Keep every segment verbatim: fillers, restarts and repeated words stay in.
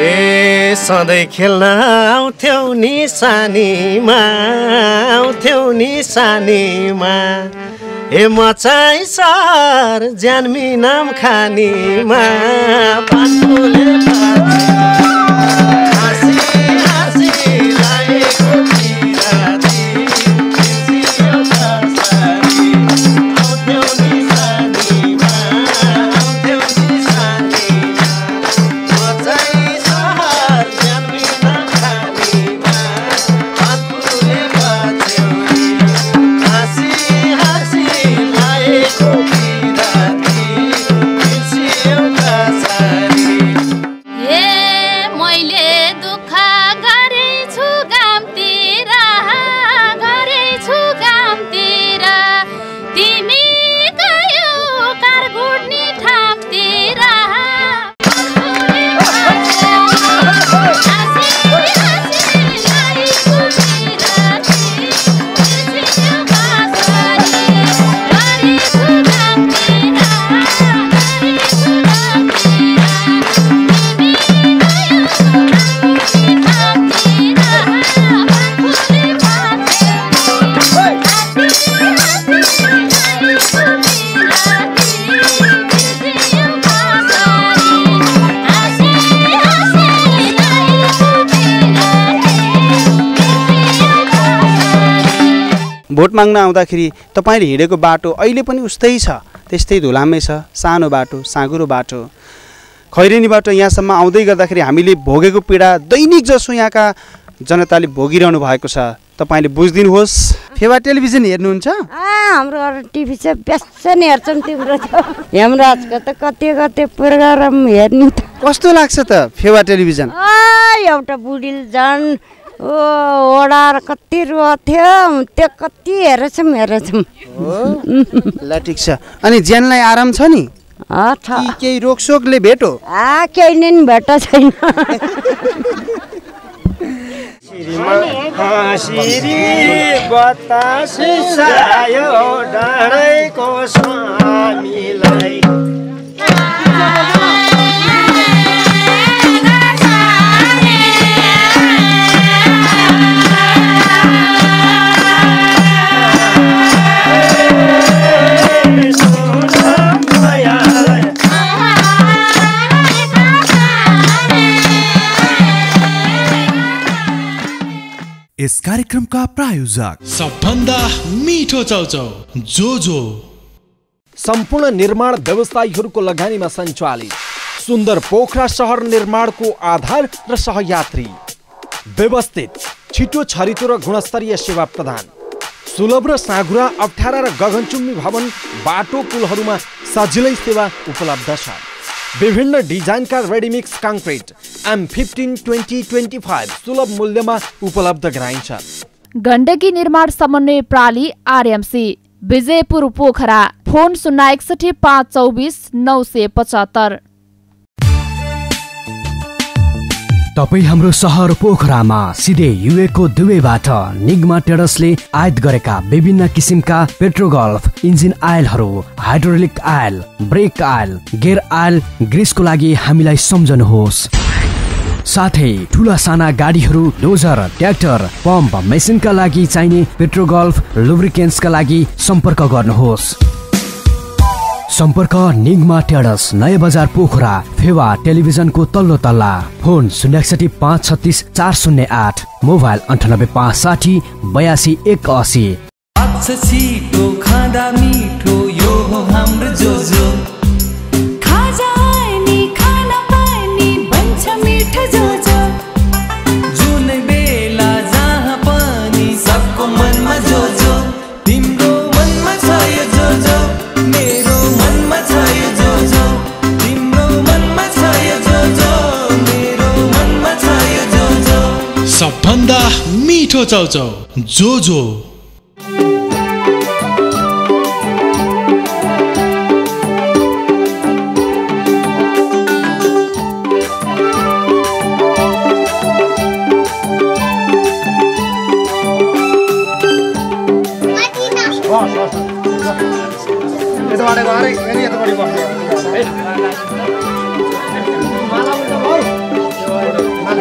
ए सधैँ खेल्न आउँथ्यौ नि सानीमा, आउँथ्यौ नि सानीमा, ए मचाइ सर ज्यान मिनामखानीमा, पासोले हाँसी हाँसी लागेको भोट माग्न आउँदाखेरि तपाईले हिँडेको बाटो अहिले पनि उस्तै छ, त्यस्तै धुलामै छ। सानो बाटो, साँगुरो बाटो, खैरेनीबाट यहाँसम्म आउँदै गर्दाखेरि हामीले भोगेको पीडा दैनिक जसो यहाँका जनताले भोगिरहनु भएको छ, तपाईले बुझिदिनुहोस्। फेवा टेलिभिजन हेर्नुहुन्छ? हाम्रो टिभी चाहिँ व्यस्त नै हेर्छौँ। तिम्रो हाम्रो आजको त कति कति प्रोग्राम हेर्नु त कस्तो लाग्छ त फेवा टेलिभिजन? एउटा बुढी जन ओ ओडार कति रोथ्यो त्यो कति हेरेछौँ हेरेछौँ ल ठिक छ। अनि ज्यानलाई आराम छ नि? केही रोगसोकले भेटो? आ केही नै भेट छैन। इस कार्यक्रम का प्रायोजक सबभन्दा मीठो चौचौ जो जो सम्पूर्ण निर्माण व्यवसायीहरूको लगानीमा सञ्चालित सुन्दर पोखरा सहर निर्माणको आधार र सहयात्री, व्यवस्थित छिटो छरितो र गुणस्तरीय सेवा प्रदान, सुलभ र साँघुरा अप्ठ्यारा र गगनचुम्बी भवन बाटो पुलहरूमा सजिलै सेवा उपलब्ध छ। विभिन्न डिजाइनका ready-mix concrete M fifteen twenty twenty five सुलभ मूल्यमा उपलब्ध गराइन्छ। गण्डकी निर्माण समन्वय प्राली आरएमसी विजयपुर पोखरा, फोन शून्य एकसठी पाँच चौबिस नौ सय पचहत्तर। तपाईँ हाम्रो सहर पोखरामा सिधै युएको दुवैबाट निगमा टेरसले आयात गरेका विभिन्न किसिमका पेट्रोगल्फ इन्जिन आयलहरू, hydraulic oil, brake oil, gear oil, ग्रिसको लागि हामीलाई सम्झनुहोस्। साथै ठुला साना गाडीहरू, डोजर, ट्र्याक्टर, पम्प मेसिनका लागि चाहिने पेट्रोगल्फ लुब्रिकेन्ट्सका लागि सम्पर्क गर्नुहोस्। सम्पर्क निगमा टेडस, नयाँ बजार पोखरा, फेवा टेलिभिजनको तल्लो तल्ला, फोन शून्य एकसठी पाँच छत्तिस चार शून्य आठ, मोबाइल अन्ठानब्बे पाँच साठी बयासी एक असी। छिटो खाँदा मिठो यो हो हाम्रो जोजो, खाजा नि खाना पानी बन्छ मिठो जोजो, जुन बेला जहाँ पानी सबको मनमा जोजो, तिम्रो मनमा छ यो जोजो, मेरो सबभन्दा मिठो चौचौ जो जो।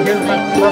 Thank you.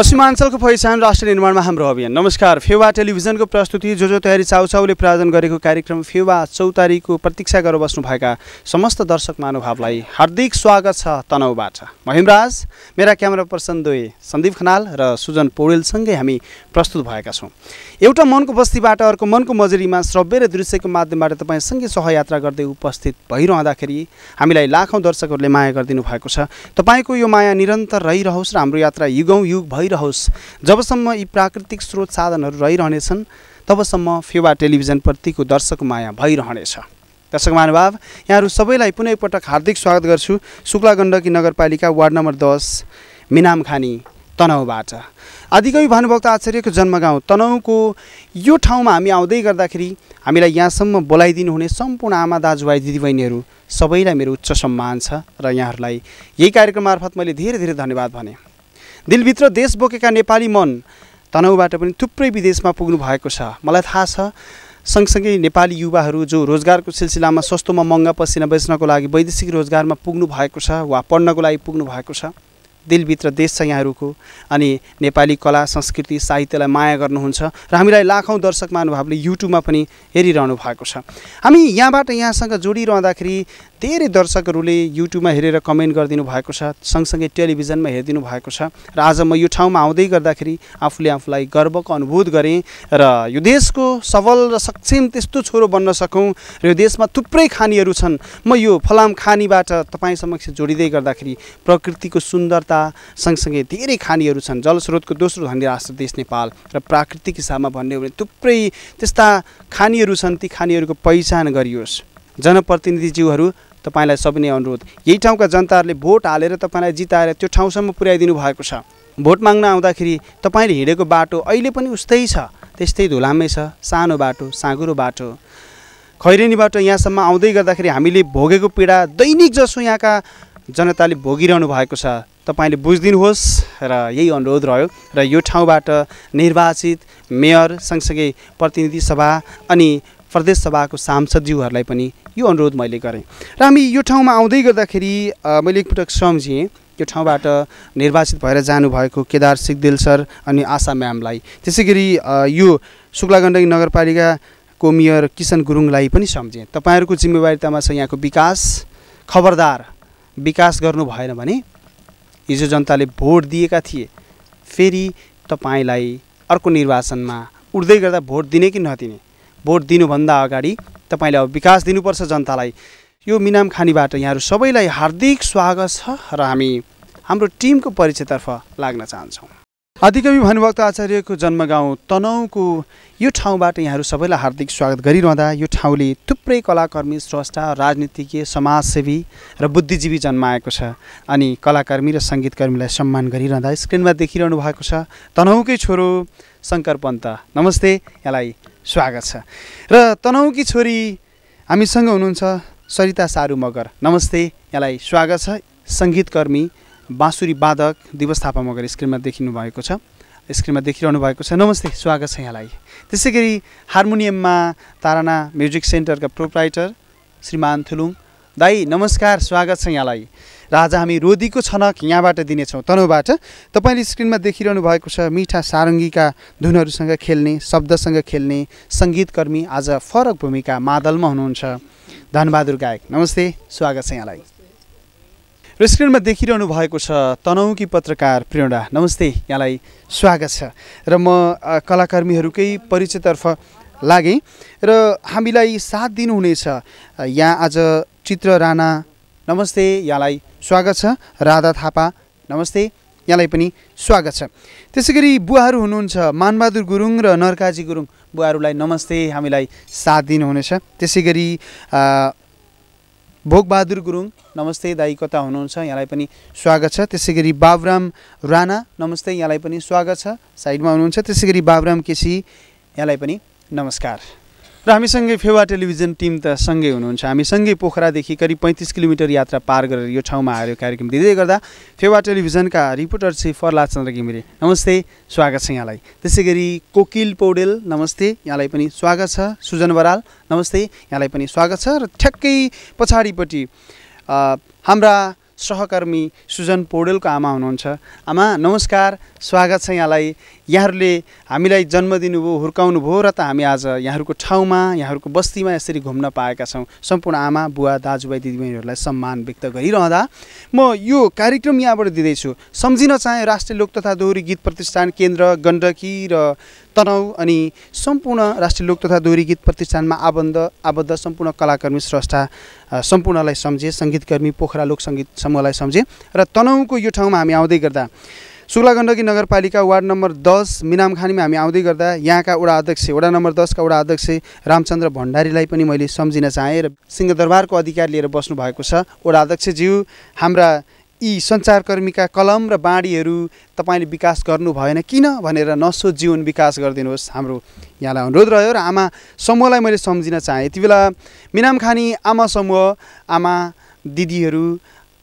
पश्चिमाञ्चलको पहिचान राष्ट्र निर्माणमा हाम्रो अभियान। नमस्कार, फेवा टेलिभिजनको प्रस्तुति जोजो तयारी चाउचाउले प्रायोजन गरेको कार्यक्रम फेवा चौतारीको प्रतीक्षा गरेर बस्नुभएका समस्त दर्शक महानुभावलाई हार्दिक स्वागत छ तनहुबाट। महिमराज, मेरा क्यामेरा पर्सन दुई सन्दीप खनाल र सुजन पौडेलसँगै हामी प्रस्तुत भएका छौँ। एउटा मनको बस्तीबाट अर्को मनको मजरीमा श्रव्य र दृश्यको माध्यमबाट तपाईँसँगै सहयात्रा गर्दै उपस्थित भइरहँदाखेरि हामीलाई लाखौँ दर्शकहरूले माया गरिदिनु भएको छ। तपाईँको यो माया निरन्तर रहिरहोस् र हाम्रो यात्रा युगौँ युग भइरहोस्। जबसम्म यी प्राकृतिक स्रोत साधनहरू रहिरहनेछन् तबसम्म फेवा टेलिभिजनप्रतिको दर्शकको माया भइरहनेछ। दर्शक महानुभाव, यहाँहरू सबैलाई पुनः एकपटक हार्दिक स्वागत गर्छु शुक्ला गण्डकी नगरपालिका वार्ड नम्बर दस मिनामखानी तनहुबाट। आदिकवि भानुभक्त आचार्यको जन्मगाउँ तनहुको यो ठाउँमा हामी आउँदै गर्दाखेरि हामीलाई यहाँसम्म बोलाइदिनु हुने सम्पूर्ण आमा दाजुभाइ दिदीबहिनीहरू सबैलाई मेरो उच्च सम्मान छ र यहाँहरूलाई यही कार्यक्रम मार्फत मैले धेरै धेरै धन्यवाद भने। दिलभित्र देश बोकेका नेपाली मन तनहुबाट पनि थुप्रै विदेशमा पुग्नु भएको छ। मलाई थाहा छ सँगसँगै नेपाली युवाहरू जो रोजगारको सिलसिलामा सस्तोमा महँगा पसिना बेच्नको लागि वैदेशिक रोजगारमा पुग्नु भएको छ वा पढ्नको लागि पुग्नु भएको छ। दिलभित्र देश छ यहाँहरूको अनि नेपाली कला संस्कृति साहित्यलाई माया गर्नुहुन्छ र हामीलाई लाखौँ दर्शक महानुभावले युट्युबमा पनि हेरिरहनु भएको छ। हामी यहाँबाट यहाँसँग जोडिरहँदाखेरि धेरै दर्शकहरूले युट्युबमा हेरेर कमेन्ट गरिदिनु भएको छ, सँगसँगै टेलिभिजनमा हेरिदिनु भएको छ र आज म यो ठाउँमा आउँदै गर्दाखेरि आफूले आफूलाई गर्वको अनुभूत गरेँ र यो देशको सबल र सक्षम त्यस्तो छोरो बन्न सकौँ र यो देशमा थुप्रै खानीहरू छन्। म यो फलामखानीबाट तपाईँ समक्ष जोडिँदै गर्दाखेरि प्रकृतिको सुन्दर सँगसँगै धेरै खानीहरू छन्। जलस्रोतको दोस्रो धनी राष्ट्र देश नेपाल र प्राकृतिक हिसाबमा भन्ने हो भने थुप्रै त्यस्ता खानीहरू छन्। ती खानीहरूको पहिचान गरियोस्। जनप्रतिनिधिज्यूहरू, तपाईँलाई सबै नै अनुरोध, यही ठाउँका जनताहरूले भोट हालेर तपाईँलाई जिताएर त्यो ठाउँसम्म पुर्याइदिनु भएको छ। भोट माग्न आउँदाखेरि तपाईँले हिँडेको बाटो अहिले पनि उस्तै छ, त्यस्तै धुलामै छ। सानो बाटो, साँगुरो बाटो, खैरेनीबाट यहाँसम्म आउँदै गर्दाखेरि हामीले भोगेको पीडा दैनिक जसो यहाँका जनताले भोगिरहनु भएको छ। तपाईँले बुझिदिनुहोस् र यही अनुरोध रह्यो र यो ठाउँबाट निर्वाचित मेयर सँगसँगै प्रतिनिधि सभा अनि प्रदेश सभाको सांसदज्यूहरूलाई पनि यो अनुरोध मैले गरेँ। र हामी यो ठाउँमा आउँदै गर्दाखेरि मैले एकपटक सम्झिएँ यो ठाउँबाट निर्वाचित भएर जानुभएको केदार सिग्देल सर अनि आशा म्यामलाई, त्यसै गरी यो शुक्ला गण्डकी नगरपालिकाको मेयर किसन गुरुङलाई पनि सम्झेँ। तपाईँहरूको जिम्मेवारीतामा छ यहाँको विकास। खबरदार, विकास गर्नु भएन भने हिजो जनताले भोट दिएका थिए, फेरि तपाईँलाई अर्को निर्वाचनमा उठ्दै गर्दा भोट दिने कि नदिने, भोट दिनुभन्दा अगाडि तपाईँले अब विकास दिनुपर्छ जनतालाई। यो मिनामखानीबाट यहाँहरू सबैलाई हार्दिक स्वागत छ र हामी हाम्रो टिमको परिचयतर्फ लाग्न चाहन्छौँ। आदिकवि भानुभक्त आचार्यको जन्मगाउँ तनहुको यो ठाउँबाट यहाँहरु सबैलाई हार्दिक स्वागत गरिरहँदा यो ठाउँले थुप्रै कलाकर्मी, स्रष्टा, राजनीतिज्ञ, समाजसेवी र बुद्धिजीवी जन्माएको छ अनि कलाकर्मी र संगीतकर्मीलाई सम्मान गरिरहँदा स्क्रिनमा देखिरहनु भएको छ तनहुकै छोरो शंकर पन्त। नमस्ते, यहाँलाई स्वागत छ। र तनहुकी छोरी हामीसँग हुनुहुन्छ सरिता सारु मगर। नमस्ते, यहाँलाई स्वागत छ। संगीतकर्मी, बाँसुरी वादक दिवस थापा मगर स्क्रिनमा देखिनु भएको छ, स्क्रिनमा देखिरहनु भएको छ। नमस्ते, स्वागत छ यहाँलाई। त्यसै गरी हार्मोनियममा ताराना म्युजिक सेन्टरका प्रोप्राइटर श्रीमान थुलुङ दाई, नमस्कार, स्वागत छ यहाँलाई। र आज हामी रोदीको छनक यहाँबाट दिनेछौँ तनहुबाट। तपाईँले स्क्रिनमा देखिरहनु भएको छ मिठा सारङ्गीका धुनहरूसँग खेल्ने, शब्दसँग खेल्ने सङ्गीतकर्मी आज फरक भूमिका मादलमा हुनुहुन्छ धनबहादुर गायक। नमस्ते, स्वागत छ यहाँलाई। र स्क्रिनमा देखिरहनु भएको छ तनहुकी पत्रकार प्रेरणा। नमस्ते, यहाँलाई स्वागत छ। र म कलाकर्मीहरूकै परिचयतर्फ लागेँ र हामीलाई साथ दिनुहुनेछ यहाँ आज चित्र राणा। नमस्ते, यहाँलाई स्वागत छ। राधा थापा, नमस्ते, यहाँलाई पनि स्वागत छ। त्यसै गरी बुवाहरू हुनुहुन्छ मानबहादुर गुरुङ र नरकाजी गुरुङ, बुवाहरूलाई नमस्ते, हामीलाई साथ दिनुहुनेछ। त्यसै गरी भोगबहादुर गुरुङ, नमस्ते, दाई कता हुनुहुन्छ, यहाँलाई पनि स्वागत छ। त्यसै गरी बाबुराम राणा, नमस्ते, यहाँलाई पनि स्वागत छ, साइडमा हुनुहुन्छ। त्यसै गरी बाबुराम केसी, यहाँलाई पनि नमस्कार। र हामीसँगै फेवा टेलिभिजन टिम त सँगै हुनुहुन्छ, हामीसँगै पोखरादेखि करिब पैँतिस किलोमिटर यात्रा पार गरेर यो ठाउँमा आएर कार्यक्रम दिँदै गर्दा फेवा टेलिभिजनका रिपोर्टर श्री फरला चन्द्र घिमिरे, नमस्ते, स्वागत छ यहाँलाई। त्यसै गरी कोकिल पौडेल, नमस्ते, यहाँलाई पनि स्वागत छ। सुजन बराल, नमस्ते, यहाँलाई पनि स्वागत छ। र ठ्याक्कै पछाडिपट्टि हाम्रा सहकर्मी सुजन पौडेलको आमा हुनुहुन्छ। आमा, नमस्कार, स्वागत छ यहाँलाई। यहाँहरूले हामीलाई जन्म दिनुभयो, हुर्काउनु भयो र त हामी आज यहाँहरूको ठाउँमा, यहाँहरूको बस्तीमा यसरी घुम्न पाएका छौँ। सम्पूर्ण आमा, बुवा, दाजुभाइ, दिदीबहिनीहरूलाई सम्मान व्यक्त गरिरहँदा म यो कार्यक्रम यहाँबाट दिँदैछु। सम्झिन चाहे राष्ट्रिय लोक तथा दोहोरी गीत प्रतिष्ठान केन्द्र गण्डकी र तनहु अनि सम्पूर्ण राष्ट्रिय लोक तथा दोहोरी गीत प्रतिष्ठानमा आबद्ध आबद्ध सम्पूर्ण कलाकर्मी, स्रष्टा सम्पूर्णलाई सम्झे, सङ्गीतकर्मी, पोखरा लोक सङ्गीत समूहलाई सम्झे। र तनहुको यो ठाउँमा हामी आउँदै गर्दा सुग्ला गण्डकी नगरपालिका वार्ड नम्बर दस मिनामखानीमा हामी आउँदै गर्दा यहाँका वडा अध्यक्ष, वडा नम्बर दसका वडा अध्यक्ष रामचन्द्र भण्डारीलाई पनि मैले सम्झिन चाहेँ। र सिंहदरबारको अधिकार लिएर बस्नु भएको छ वडा अध्यक्षज्यू। हाम्रा यी सञ्चारकर्मीका कलम र बाँडीहरू तपाईँले विकास गर्नु भएन किन भनेर नसो जीवन विकास गरिदिनुहोस्, हाम्रो यहाँलाई अनुरोध रह्यो। र आमा समूहलाई मैले सम्झिन चाहेँ। यति बेला मिनामखानी आमा समूह, आमा दिदीहरू,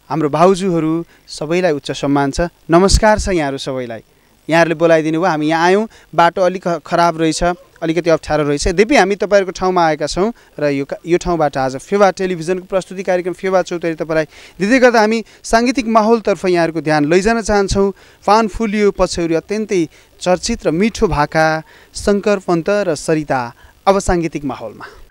हाम्रो भाउजूहरू सबैलाई उच्च सम्मान छ, नमस्कार छ यहाँहरू सबैलाई। यहाँहरूले बोलाइदिनु भयो, हामी यहाँ आयौँ, बाटो अलिक खराब रहेछ, अलिकति अप्ठ्यारो रहेछ, यद्यपि हामी तपाईँहरूको ठाउँमा आएका छौँ। र यो यो ठाउँबाट आज फेवा टेलिभिजनको प्रस्तुति कार्यक्रम फेवा चौतारी तपाईँलाई दिँदै गर्दा हामी साङ्गीतिक माहौलतर्फ यहाँहरूको ध्यान लैजान चाहन्छौँ। फान फुलियो पछ्यौरी अत्यन्तै चर्चित र मिठो भाका शङ्कर पन्त र सरिता, अब साङ्गीतिक माहौलमा।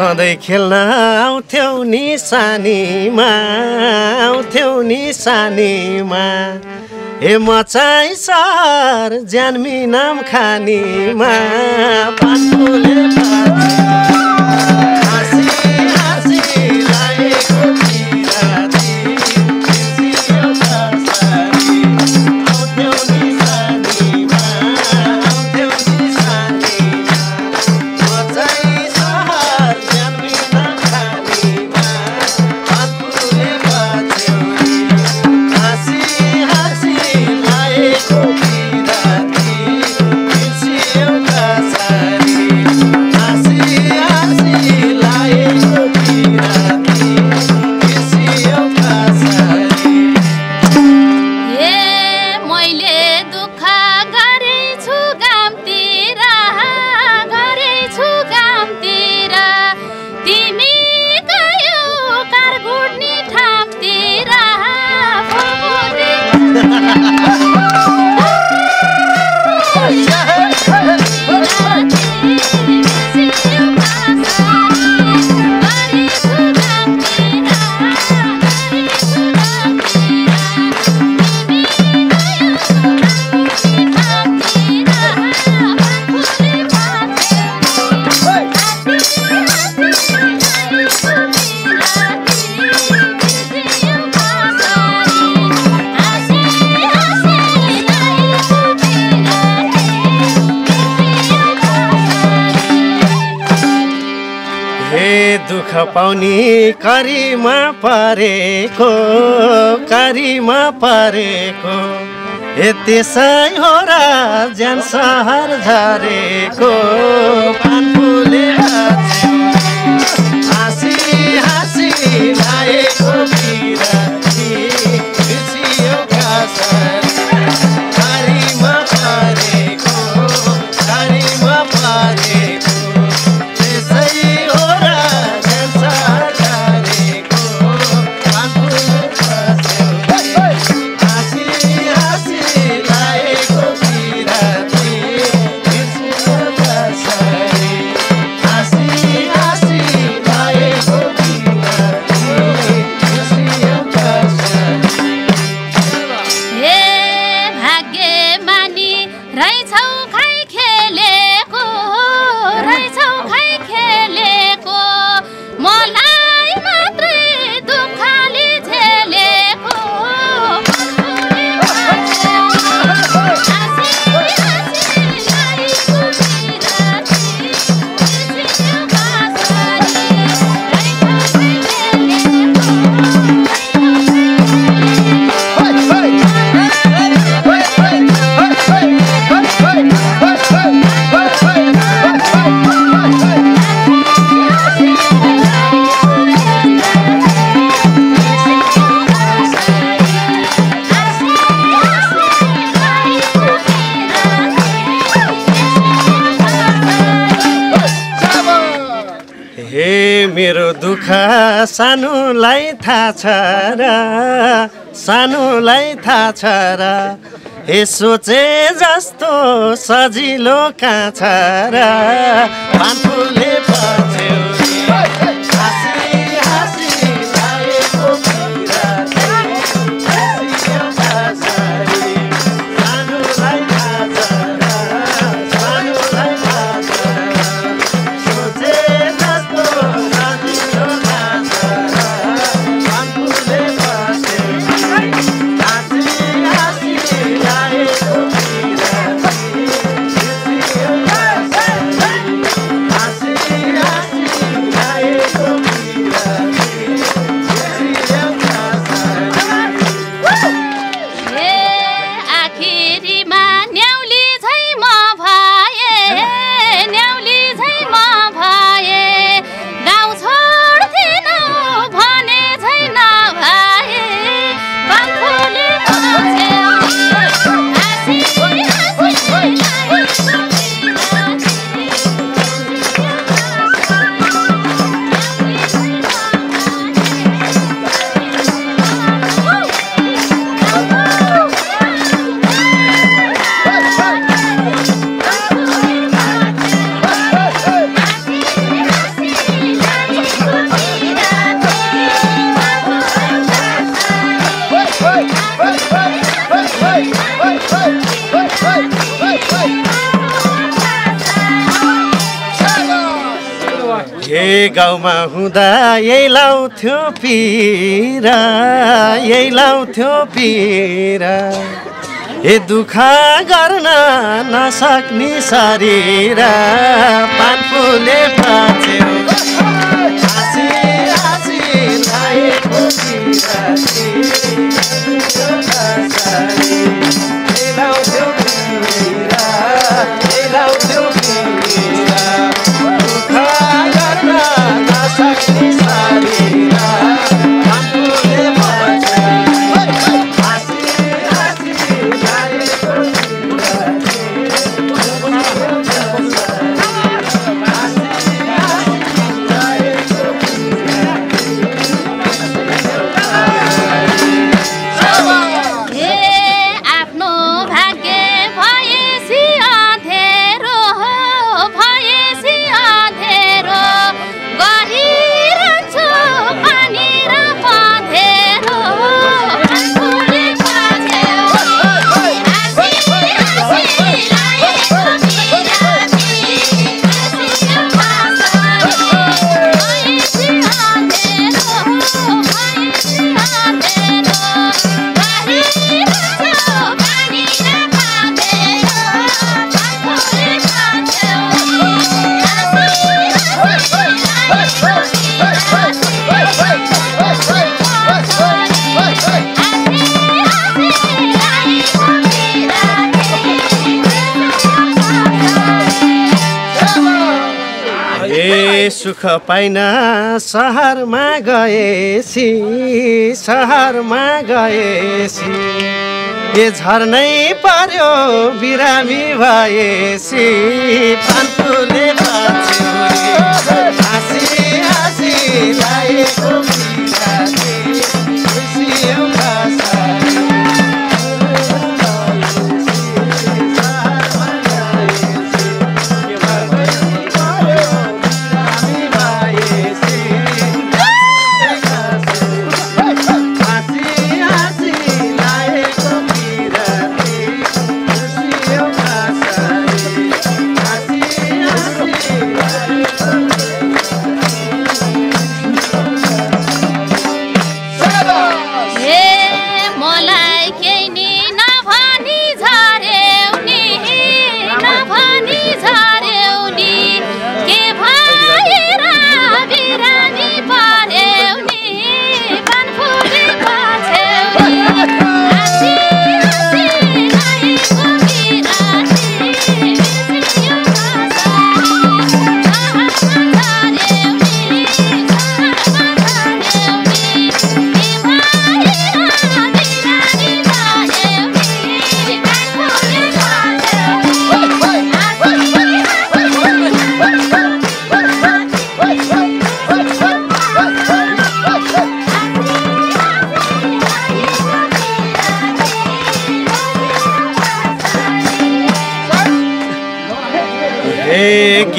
सधैँ खेल्न आउँथ्यौ नि सानीमा, आउँथ्यौ नि सानीमा, हे मचाइ सर ज्यान मिनामखानीमा। पाँचले हाँसी हाँसी लागेको I दुख पाउने करीमा परेको करीमा परेको यति सयौरा जान सहर झरेको पानफुले हाँसी हाँसी आएको बिराती बिसियो गासर करीमा परेको करीमा परेको सानोलाई थाहा छ र सानोलाई थाहा छ र हे सोचे जस्तो सजिलो कहाँ छ र पानफुलले पर्छौ गाउँमा हुँदा यही लाउँथ्यो पिर यही लाउँथ्यो पिर ए दुःख गर्न नसक्ने शरीर पानफुलले पर्छौ हाँसी हाँसी लाएको पिर सुख पाइन सहरमा गएसी सहरमा गएसी ए झर्नै पर्यो बिरामी भएसी फान्तुले बाँच्यो हाँसी हाँसी लागेको बिरामी खुसीको भाषा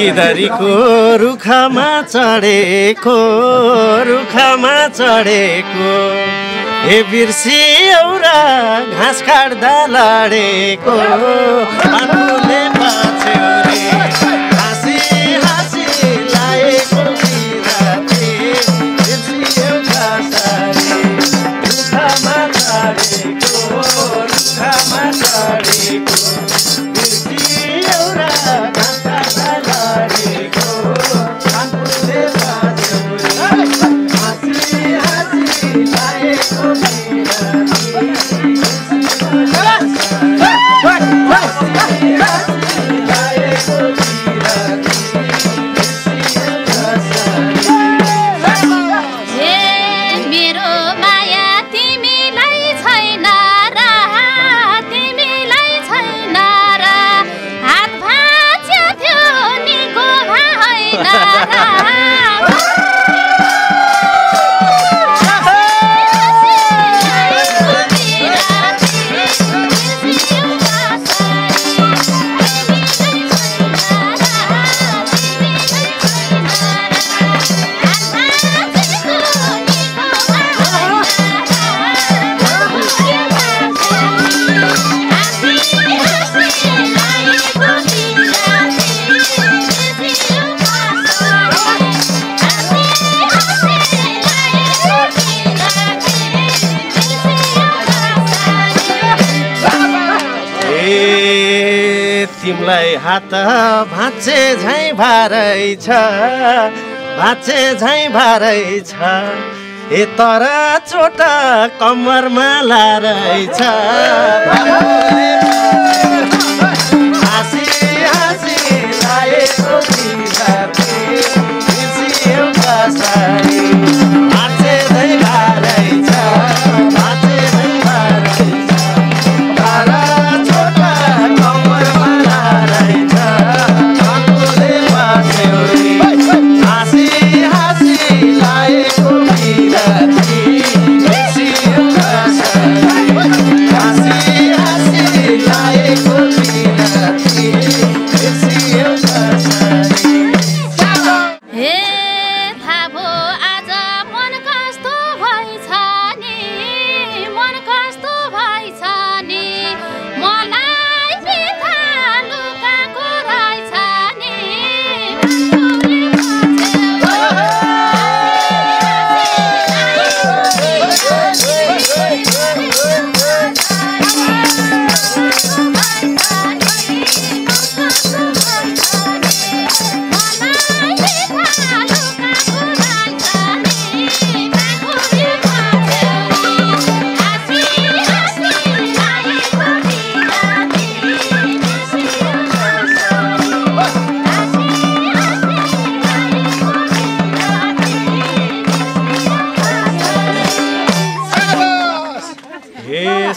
गिदरीको रुखमा चढेको रुखमा चढेको हे बिर्सी एउटा घाँस काट्दा लडेको आफूले पाछ्यो रे हाँसी हाँसी लागेको बिरामी बिर्सी एउटा रुखमा चढेको रुखमा चढेको बिर्सी एउटा हात भाँचे झैँ भारै छ भाँचे झैँ भारै छ ए तर चोट कम्मरमा लारै छ हाँसी हाँसी लागेको बिरामी It's the other side.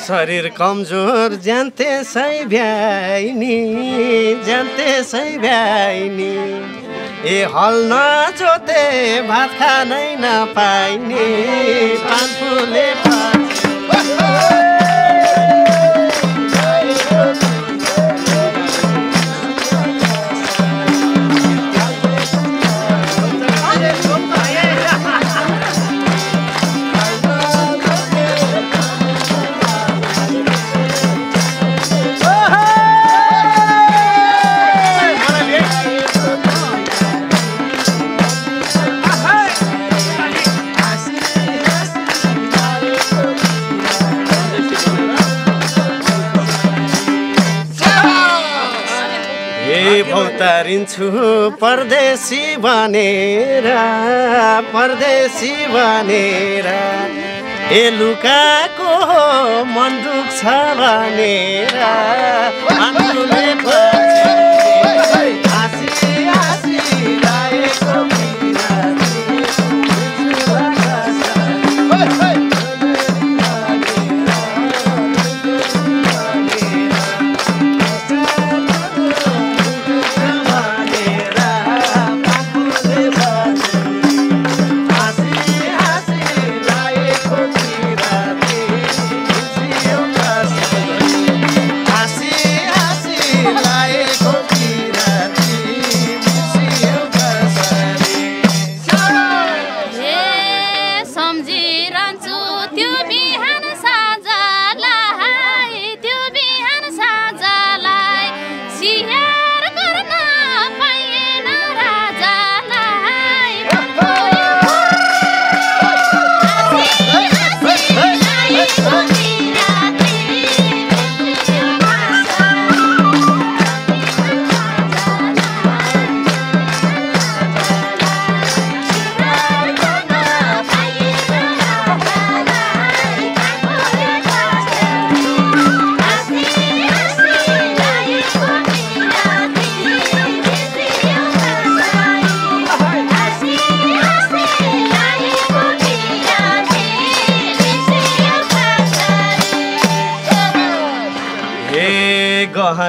शरीर कमजोर जान्थे सही भ्याइनी जान्थे सही भ्याइनी ए हल नजोते भात खानै नपाइने पानफुले पानी तारिन्छु परदेशी बनेर परदेशी बनेर ए लुकाको मन दुख्छ भनेर आफूले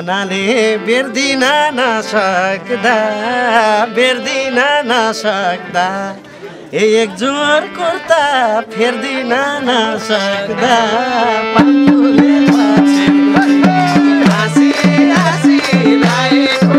नाले बिर्दिना ना सक्दा बिर्दिना ना सक्दा एक जोर कुर्ता फेर्दिना ना सक्दा पाटुले माछे हाँसी हाँसी लाएको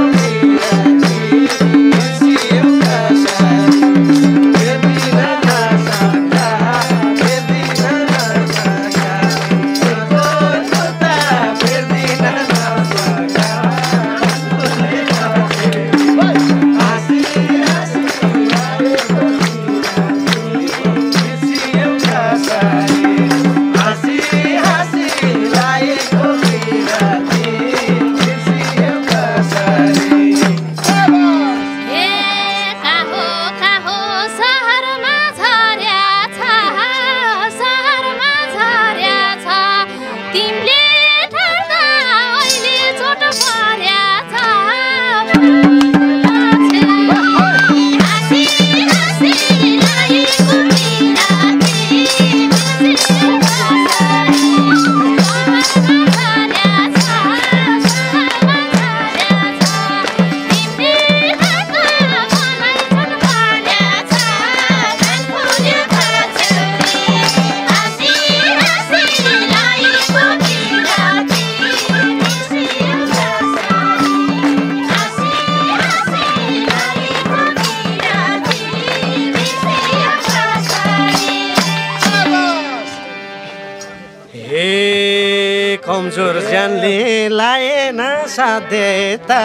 देता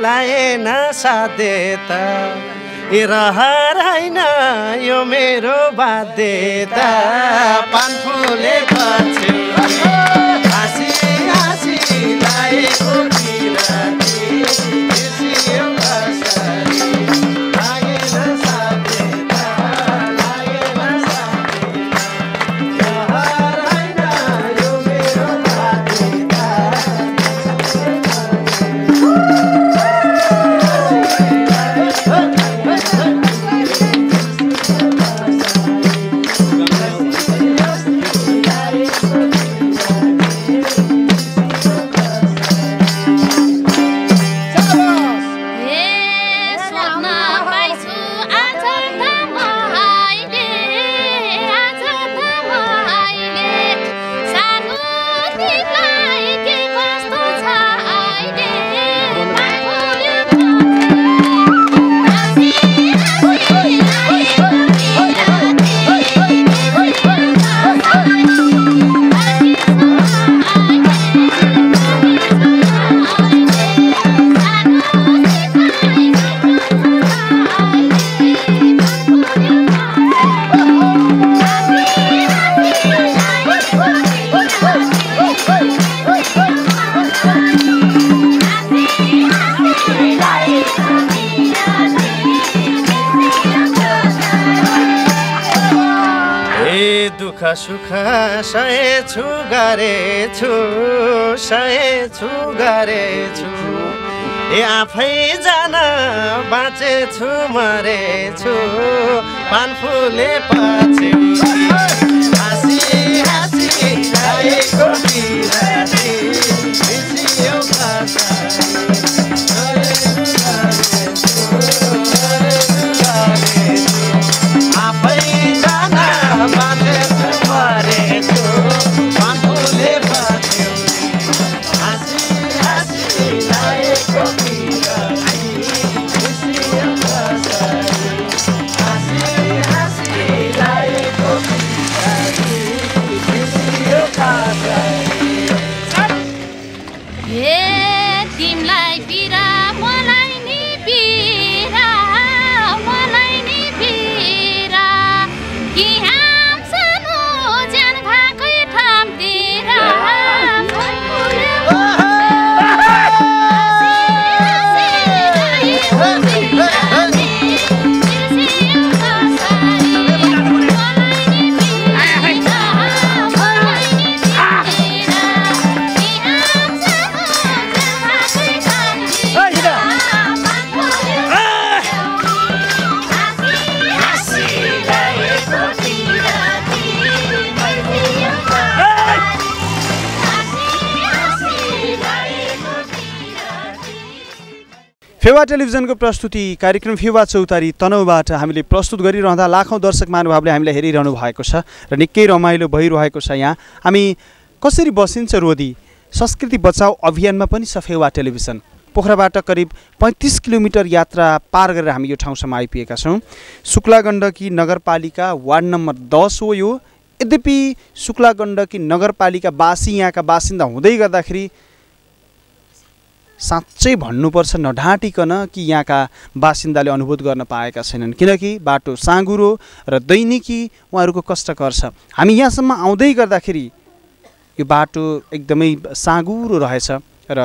लाए ना सादेता रहर हैन यो मेरो बाध्यता पानफुले पछि हाँसी हाँसी लाएको Thank you. सय दुख सुख सय छु गरेछु सय छु गरेछु ए आफै जान बाँचेछु मरेछु पानफुले पाछे हाँसी हाँसी आएको बिराती बिर्सियो फेवा टेलिभिजनको प्रस्तुति कार्यक्रम फेवा चौतारी तनहुबाट हामीले प्रस्तुत गरिरहँदा लाखौं दर्शक महानुभावले हामीलाई हेरिरहनु भएको छ र निकै रमाइलो भइरहेको छ। यहाँ हामी कसरी बसिन्छ रोधी संस्कृति बचाऊ अभियानमा पनि छ फेवा टेलिभिजन। पोखराबाट करिब पैँतिस किलोमिटर यात्रा पार गरेर हामी यो ठाउँसम्म आइपुगेका छौँ। शुक्ला गण्डकी नगरपालिका वार्ड नम्बर दस हो यो। यद्यपि शुक्ला गण्डकी नगरपालिका बासी यहाँका बासिन्दा हुँदै गर्दाखेरि साँच्चै भन्नुपर्छ नढाँटिकन कि यहाँका बासिन्दाले अनुभूत गर्न पाएका छैनन्, किनकि बाटो साँगुरो र दैनिकी उहाँहरूको कष्टकर छ। हामी यहाँसम्म आउँदै गर्दाखेरि यो बाटो एकदमै साँगुरो रहेछ र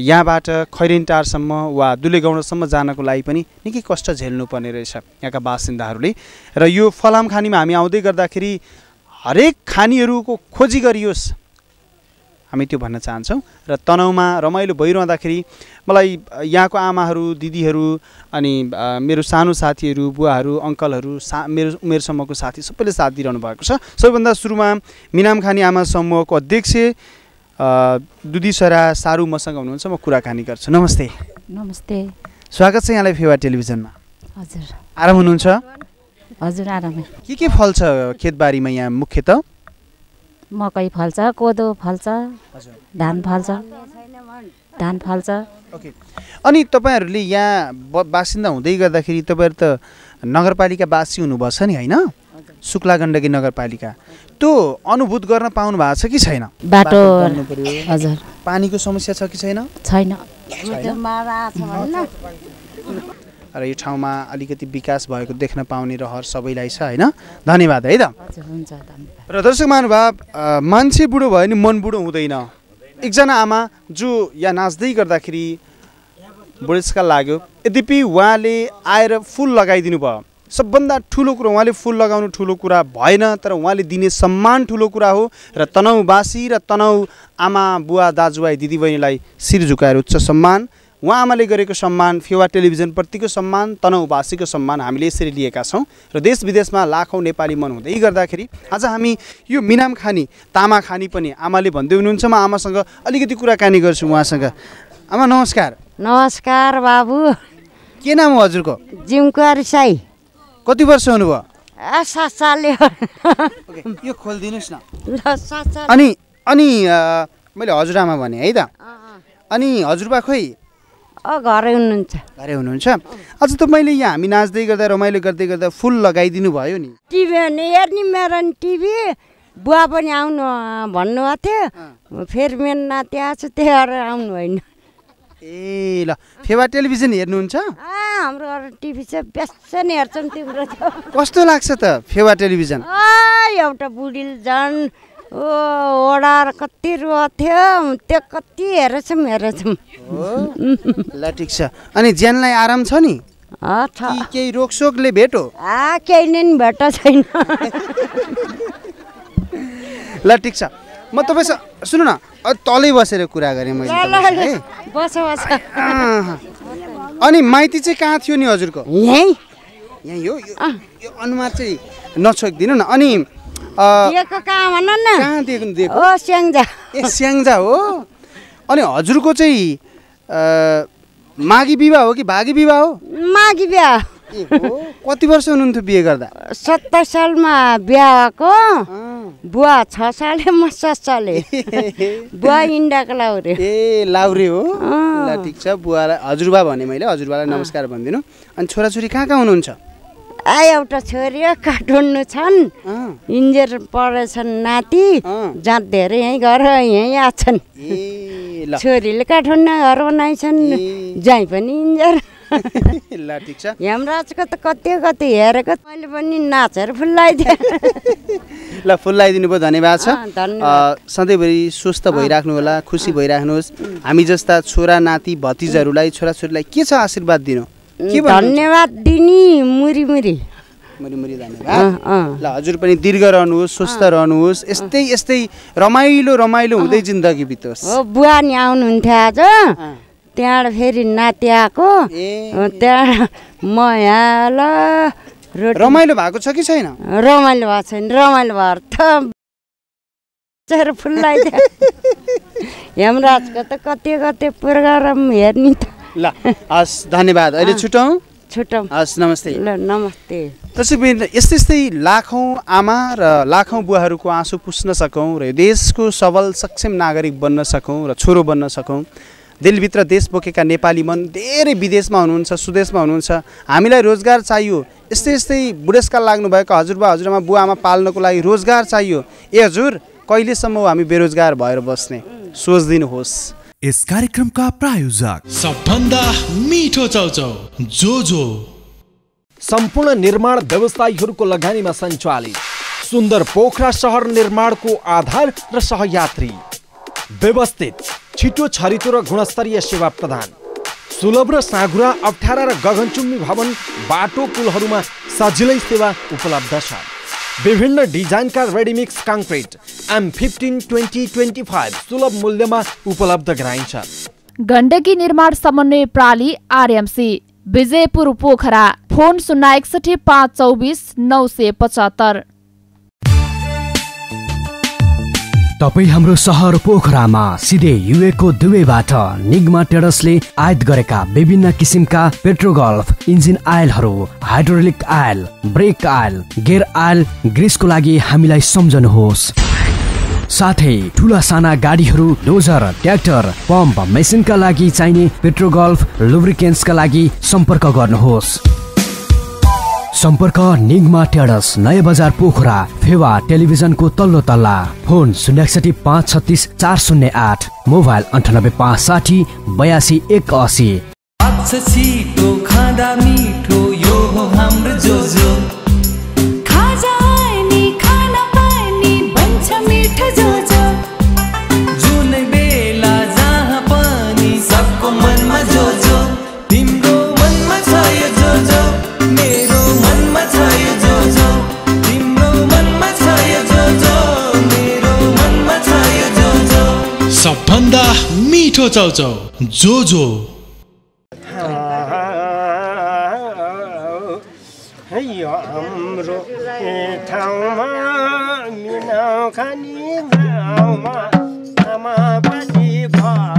यहाँबाट खैरेन्टारसम्म वा दुलेगौँडासम्म जानको लागि पनि निकै कष्ट झेल्नुपर्ने रहेछ यहाँका बासिन्दाहरूले। र यो फलामखानीमा हामी आउँदै गर्दाखेरि हरेक खानीहरूको खोजी गरियोस् हामी त्यो भन्न चाहन्छौँ। र तनहुमा रमाइलो भइरहँदाखेरि मलाई यहाँको आमाहरू दिदीहरू अनि मेरो सानो साथीहरू बुवाहरू अङ्कलहरू सा मेरो उमेरसम्मको साथी सबैले साथ दिइरहनु भएको छ। सबैभन्दा सुरुमा मिनामखानी आमा समूहको अध्यक्ष दुदीसरा सारू मसँग हुनुहुन्छ, म कुराकानी गर्छु। नमस्ते। नमस्ते, स्वागत छ यहाँलाई फेवा टेलिभिजनमा। हजुर आराम हुनुहुन्छ? हजुर आरामै। के के फल्छ खेतबारीमा यहाँ मुख्यतः? मकै फल्छ, कोदो फल्छ, धान फल्छ, धान फल्छ। ओके, अनि तपाईँहरूले यहाँ बासिन्दा हुँदै गर्दाखेरि तपाईँहरू त नगरपालिका बासी हुनुपर्छ नि, होइन? शुक्ला गण्डकी नगरपालिका त्यो अनुभूत गर्न पाउनु भएको छ कि छैन? बाटो हजुर। पानीको समस्या छ कि छैन? छैन। र यो ठाउँमा अलिकति विकास भएको देख्न पाउने रहर सबैलाई छ, होइन? धन्यवाद है त। हुन्छ, धन्यवाद। र दर्शक महानुभाव, मान्छे बुढो भयो नि मन बुढो हुँदैन। एकजना आमा जो यहाँ नाच्दै गर्दाखेरि बुढेसकाल लाग्यो, यद्यपि उहाँले आएर फुल लगाइदिनु भयो। सबभन्दा ठुलो कुरा उहाँले फुल लगाउनु ठुलो कुरा भएन, तर उहाँले दिने सम्मान ठुलो कुरा हो। र तनहुवासी र तनहु आमा बुवा दाजुभाइ दिदीबहिनीलाई शिर झुकाएर उच्च सम्मान, उहाँ आमाले गरेको सम्मान, फेवा टेलिभिजनप्रतिको सम्मान, तनहुवासीको सम्मान हामीले यसरी लिएका छौँ। र देश विदेशमा लाखौँ नेपाली मन हुँदै गर्दाखेरि आज हामी यो मिनामखानी तामाखानी पनि आमाले भन्दै हुनुहुन्छ, म आमासँग अलिकति कुराकानी गर्छु उहाँसँग। आमा नमस्कार। नमस्कार बाबु। के नाम हो हजुरको? जिमकुवारी साई। कति वर्ष हुनुभयो? सात सालले। यो खोलिदिनुहोस् न। अनि अनि मैले हजुरआमा भने है त, अनि हजुरबा खोइ? घरै हुनुहुन्छ। घरै हुनुहुन्छ। आज तपाईँले यहाँ हामी नाच्दै गर्दा रमाइलो गर्दै गर्दा फुल लगाइदिनु भयो नि। टिभी हेर्ने मेरो टिभी बुवा पनि आउनु भन्नुभएको थियो, फेरि मेरो नाति आएछ त्यही भएर आउनु होइन। ए ल, फेवा टेलिभिजन हेर्नुहुन्छ? हाम्रो टिभी चाहिँ व्यस्त नै हेर्छौँ तिम्रो। कस्तो लाग्छ त फेवा टेलिभिजन? एउटा बुढी झन् ओ ओडा कति रुवा थियो त्यो कति हेरेछौँ हेरेछौँ। ल ठिक छ। अनि ज्यानलाई आराम छ नि? रोकसोकले भेटो भेट छैन ल ठिक छ। म तपाईसँग सुन्नु न तलै बसेर कुरा गरेँ मैले बस बस। अनि माइती चाहिँ कहाँ थियो नि हजुरको? यही यही हो। यो अनुहार चाहिँ नछोक्दिनु न। अनि स्याङ्जा हो। अनि हजुरको चाहिँ माघी विवाह हो कि भागी विवाह हो? माघी विवाह। कति वर्ष हुनुहुन्थ्यो बिहे गर्दा? सत्ताइस सालमा बिहा भएको। बुवा छ साले म सात साले। बुवा इन्डाको लाउरे। ए लाउरे हो। ल ठिक छ। बुवालाई हजुरबा भने मैले हजुरबालाई नमस्कार भनिदिनु। अनि छोराछोरी कहाँ कहाँ हुनुहुन्छ? आ एउटा छोरी काठमाडौँ छन्, इन्जिनियर पढेछन्, नाति जाँदै अरे यहीँ घर यहीँ आछन्। छोरीले काठमाडौँ घर बनाइछन्, जाइ पनि इन्जिनियर। ल ठिक छ। हेमराजको त कति कति हेरेको मैले पनि नाचहरू फुल्लाइदिएँ। ल फुल्लाइदिनु भयो, धन्यवाद छ। सधैँभरि स्वस्थ भइराख्नु होला, खुसी भइराख्नुहोस्। हामी जस्ता छोरा नाति भतिजहरूलाई छोराछोरीलाई के छ आशीर्वाद दिनु? धन्यवाद दिनी मुरी मुरी मुरी मुरी धन्यवाद। ल हजुर पनि दीर्घ रहनुहोस्, स्वस्थ रहनुहोस्, यस्तै यस्तै रमाइलो रमाइलो हुँदै जिन्दगी बितोस्। हो बुवा नि आउनुहुन्थ्यो आज, त्यहाँबाट फेरि नाति आएको, त्यहाँ म यहाँ ल रमाइलो भएको छ कि छैन? रमाइलो भएको छैन। रमाइलो भएर त फुल्लाइदियो। हेमराजको त कति कति प्रोग्राम हेर्ने त। ल हस् धन्यवाद। अहिले छुट्याउँ छुट्याउँ। हस् नमस्ते। ल नमस्ते। दर्शकवृन्द यस्तै यस्तै लाखौँ आमा र लाखौँ बुवाहरूको आँसु पुस्न सकौँ र देशको सबल सक्षम नागरिक बन्न सकौँ र छोरो बन्न सकौँ। दिलभित्र देश बोकेका नेपाली मन धेरै विदेशमा हुनुहुन्छ, सुदेशमा हुनुहुन्छ। हामीलाई रोजगार चाहियो। यस्तै यस्तै बुढेसकाल लाग्नुभएका हजुरबा हजुरआमा बुवा आमा पाल्नको लागि रोजगार चाहियो। ए हजुर कहिलेसम्म हामी बेरोजगार भएर बस्ने? सोच दिनुहोस्। इस कार्यक्रम का प्रायोजक सबभन्दा मिठो चौचौ जो जो सम्पूर्ण निर्माण व्यवसायीहरूको लगानीमा सञ्चालित सुन्दर पोखरा सहर निर्माणको आधार र सहयात्री, व्यवस्थित छिटो छरितो र गुणस्तरीय सेवा प्रदान, सुलभ र साँघुरा अप्ठारा र गगनचुम्बी भवन बाटो पुलहरूमा सजिलै सेवा उपलब्ध छ। विभिन्न डिजाइनका ready-mix concrete M fifteen twenty twenty five सुलभ मूल्यमा उपलब्ध गराइन्छ। गण्डकी निर्माण समन्वय प्रणाली आरएमसी विजयपुर पोखरा, फोन शून्य एकसठी पाँच चौबिस नौ सय पचहत्तर। तपाईँ हाम्रो सहर पोखरामा सिधै युएको दुवैबाट निगमा टेडसले आयात गरेका विभिन्न किसिमका पेट्रोगल्फ इन्जिन आयलहरू, hydraulic oil, brake oil, gear oil, ग्रिसको लागि हामीलाई सम्झनुहोस्। साथै ठुला साना गाडीहरू, डोजर, ट्र्याक्टर, पम्प मेसिनका लागि चाहिने पेट्रोगल्फ लुब्रिकेन्ट्सका लागि सम्पर्क गर्नुहोस्। सम्पर्क निगमा टेडस, नयाँ बजार पोखरा, फेवा टेलिभिजनको तल्लो तल्ला। फोन शून्य एकसठी पाँच छत्तिस चार शून्य आठ, मोबाइल अन्ठानब्बे पाँच साठी बयासी एक असी। सबभन्दा मिठो चौचौ जो जो। यो हाम्रो ठाउँमा मिनामखानी गाउँमा समापति Bhagat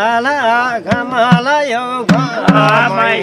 ala gamala yoga mai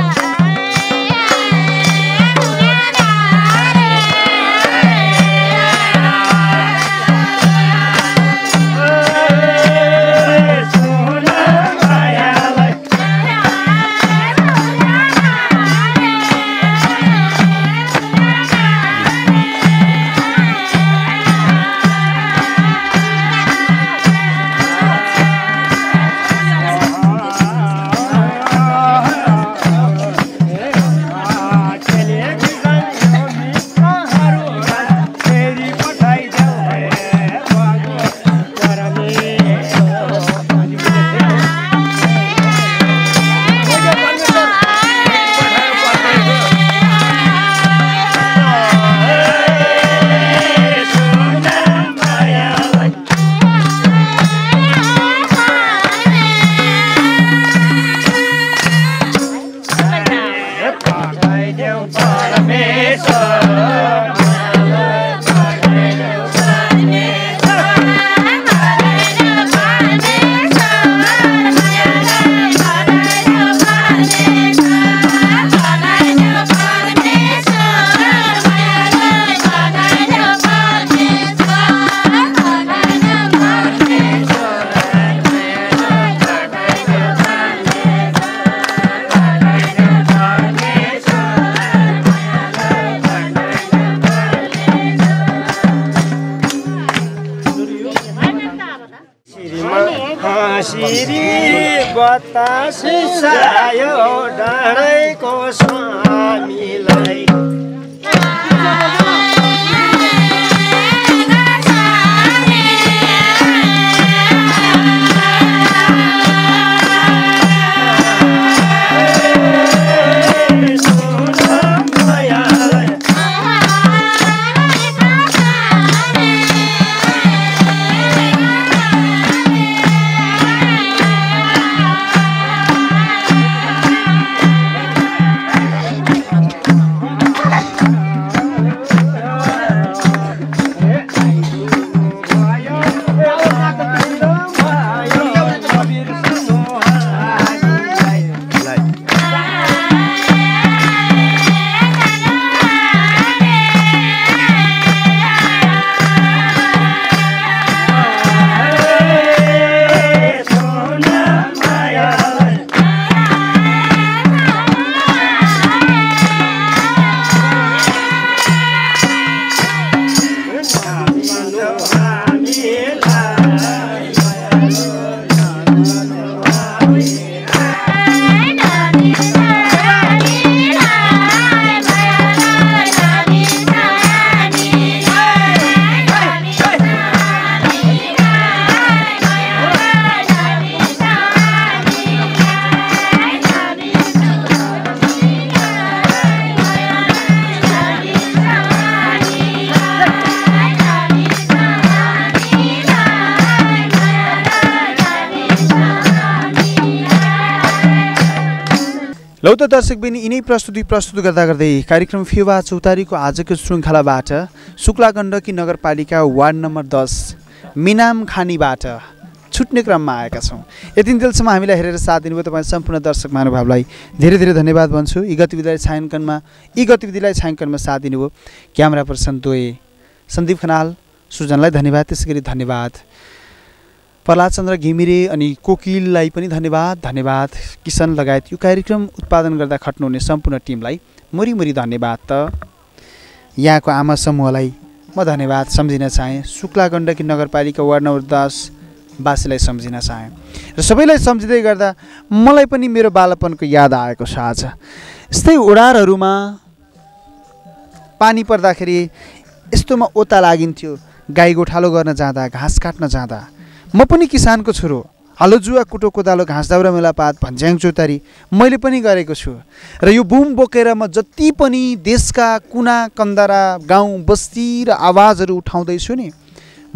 तासिसायो डरैको स्वामीलाई लौ त दर्शकबिनी यिनै प्रस्तुति प्रस्तुत गर्दा गर्दै कार्यक्रम फेवा चौतारीको आजको श्रृङ्खलाबाट शुक्ला गण्डकी नगरपालिका वार्ड नम्बर दस मिनामखानीबाट छुट्ने क्रममा आएका छौँ। यति बेलसम्म हामीलाई हेरेर साथ दिनुभयो तपाईँ सम्पूर्ण दर्शक महानुभावलाई धेरै धेरै धन्यवाद भन्छु। यी गतिविधिलाई छायाङ्कनमा यी गतिविधिलाई छायाङ्कनमा साथ दिनुभयो। क्यामेरा पर्सन दुई सन्दीप खनाल सुजनलाई धन्यवाद, त्यसैगरी धन्यवाद प्रहलादचन्द्र घिमिरे अनि कोकिललाई पनि धन्यवाद, धन्यवाद किसन लगायत यो कार्यक्रम उत्पादन गर्दा खट्नुहुने सम्पूर्ण टिमलाई मरिमरी धन्यवाद। त यहाँको आमा समूहलाई म धन्यवाद सम्झिन चाहेँ, शुक्ला गण्डकी नगरपालिका वार्ड नम्बर दस बासीलाई सम्झिन चाहेँ र सबैलाई सम्झिँदै गर्दा मलाई पनि मेरो बालपनको याद आएको छ। आज यस्तै ओडारहरूमा पानी पर्दाखेरि यस्तोमा ओता लागिन्थ्यो, गाई गोठालो गर्न जाँदा, घाँस काट्न जाँदा। म पनि किसानको छोरो, हालो जुवा कुटो कोदालो घाँस दाउरा मेलापात भन्ज्याङ चौतारी मैले पनि गरेको छु र यो बुम बोकेर म जति पनि देशका कुना कन्दरा गाउँ बस्ती र आवाजहरू उठाउँदैछु नि,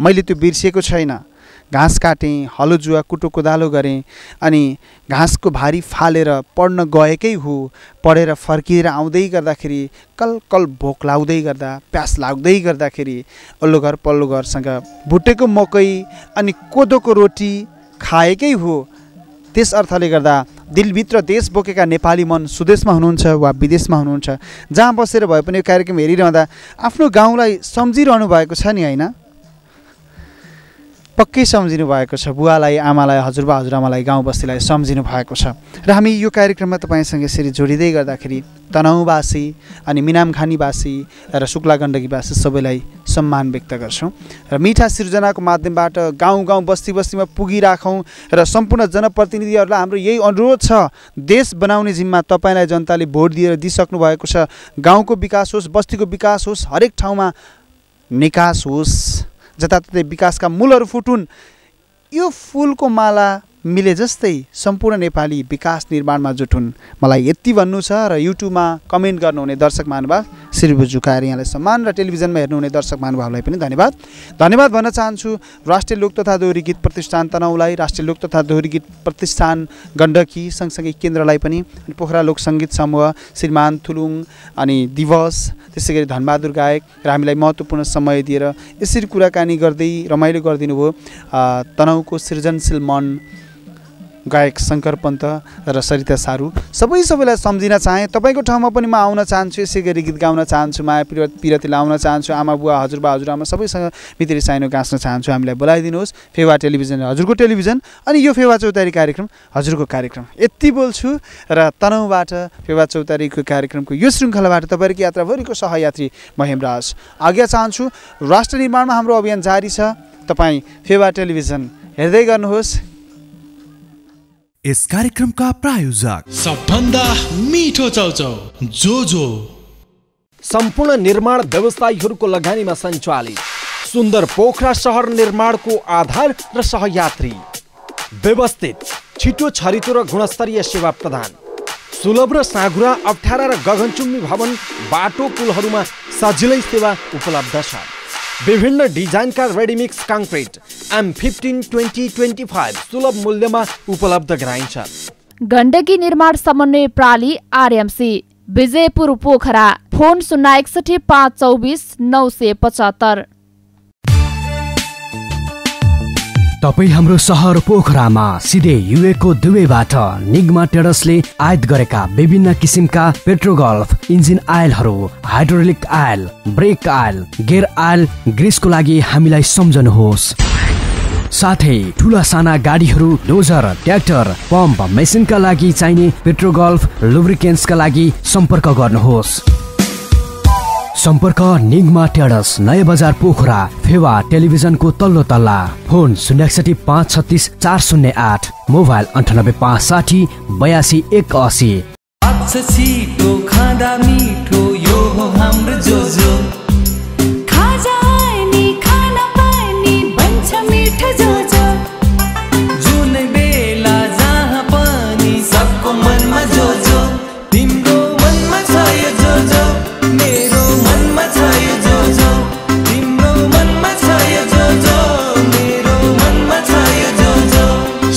मैले त्यो बिर्सिएको छैन। घाँस काटेँ, हलो जुवा कुटो कोदालो गरेँ अनि घाँसको भारी फालेर पढ्न गएकै हो। पढेर फर्किएर आउँदै गर्दाखेरि कल कल भोक लाग्दै गर्दा, प्यास लाग्दै गर्दाखेरि अल्लो घर पल्लो घरसँग भुटेको मकै अनि कोदोको रोटी खाएकै हो। त्यस अर्थले गर्दा दिलभित्र देश बोकेका नेपाली मन सुदेशमा हुनुहुन्छ वा विदेशमा हुनुहुन्छ, जहाँ बसेर भए पनि यो कार्यक्रम हेरिरहँदा आफ्नो गाउँलाई सम्झिरहनु भएको छ नि, होइन? पक्कै सम्झिनु भएको छ, बुवालाई, आमालाई, हजुरबा हजुरआमालाई, गाउँ बस्तीलाई सम्झिनु भएको छ। र हामी यो कार्यक्रममा तपाईँसँग यसरी जोडिँदै गर्दाखेरि तनहुवासी अनि मिनामखानीवासी र शुक्ला गण्डकीवासी सबैलाई सम्मान व्यक्त गर्छौँ र मिठा सिर्जनाको माध्यमबाट गाउँ गाउँ बस्ती बस्तीमा पुगिराखौँ र सम्पूर्ण जनप्रतिनिधिहरूलाई हाम्रो यही अनुरोध छ, देश बनाउने जिम्मा तपाईँलाई जनताले भोट दिएर दिइसक्नु भएको छ। गाउँको विकास होस्, बस्तीको विकास होस्, हरेक ठाउँमा निकास होस्, जताततै विकासका मूलहरू फुटुन्। यो फुलको माला मिले जस्तै सम्पूर्ण नेपाली विकास निर्माणमा जुटुन्, मलाई यति भन्नु छ। र युट्युबमा कमेन्ट गर्नुहुने दर्शक महानुभाव श्री बुजुकार यहाँलाई सम्मान र टेलिभिजनमा हेर्नुहुने दर्शक महानुभावलाई पनि धन्यवाद धन्यवाद भन्न चाहन्छु। राष्ट्रिय लोक तथा दोहोरी गीत प्रतिष्ठान तनहुलाई, राष्ट्रिय लोक तथा दोहोरी गीत प्रतिष्ठान गण्डकी सँगसँगै केन्द्रलाई पनि, पोखरा लोक सङ्गीत समूह श्रीमान थुलुङ अनि दिवस, त्यसै गरी धनबहादुर गायक र हामीलाई महत्त्वपूर्ण समय दिएर यसरी कुराकानी गर्दै रमाइलो गरिदिनु भयो। तनहुको सृजनशील मन गायक शङ्कर पन्त र सरिता सारू सबै सबैलाई सम्झिन चाहेँ। तपाईँको ठाउँमा पनि म आउन चाहन्छु, यसै गरी गीत गाउन चाहन्छु, माया पिरती लाउन चाहन्छु, आमा बुवा हजुरबा हजुरआमा सबैसँग मितिरी साइनो गाँच्न चाहन्छु। हामीलाई बोलाइदिनुहोस्, फेवा टेलिभिजन हजुरको टेलिभिजन अनि यो फेवा चौतारी कार्यक्रम हजुरको कार्यक्रम। यति बोल्छु र तनहुबाट फेवा चौतारीको कार्यक्रमको यो श्रृङ्खलाबाट तपाईँहरूको यात्राभरिको सहयात्री म हेमराज आज्ञा चाहन्छु। राष्ट्र निर्माणमा हाम्रो अभियान जारी छ, तपाईँ फेवा टेलिभिजन हेर्दै गर्नुहोस्। इस कार्यक्रम का प्रायोजक सबभन्दा मीठो चौचौ जो जो सम्पूर्ण निर्माण व्यवसायीहरूको लगानीमा सञ्चालित सुन्दर पोखरा शहर निर्माणको आधार र सहयात्री व्यवस्थित छिटो छरितो र गुणस्तरीय सेवा प्रदान सुलभ र साँघुरा अप्ठारा र गगनचुम्बी भवन बाटो पुलहरूमा सजिलै सेवा उपलब्ध छ। विभिन्न डिजाइनका readymix concrete M fifteen twenty twenty five सुलभ मूल्यमा उपलब्ध गराइन्छ। गण्डकी निर्माण समन्वय प्रणाली आरएमसी विजयपुर पोखरा फोन शून्य एकसठी पांच चौबीस नौ सौ पचहत्तर। तपाई हाम्रो शहर पोखरामा सिधै युएको दुवैबाट निगमा टेरसले आयात गरेका विभिन्न किसिमका पेट्रोगल्फ इन्जिन आयलहरू, hydraulic oil, brake oil, gear oil ग्रिसको लागि हामीलाई सम्झनुहोस्। साथै ठूला साना गाडीहरू, डोजर, ट्र्याक्टर, पम्प मेसिनका लागि चाहिने पेट्रोगल्फ लुब्रिकेन्ट्सका लागि सम्पर्क गर्नुहोस्। सम्पर्क निगमा टेडस नयाँ बजार पोखरा फेवा टेलिभिजनको तल्लो तल्ला फोन शून्य एकसठी पाँच छत्तीस चार शून्य आठ मोबाइल अंठानब्बे पांच साठी बयासी एक असी।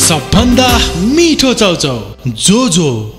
सबभन्दा मिठो चाउचाउ जो जो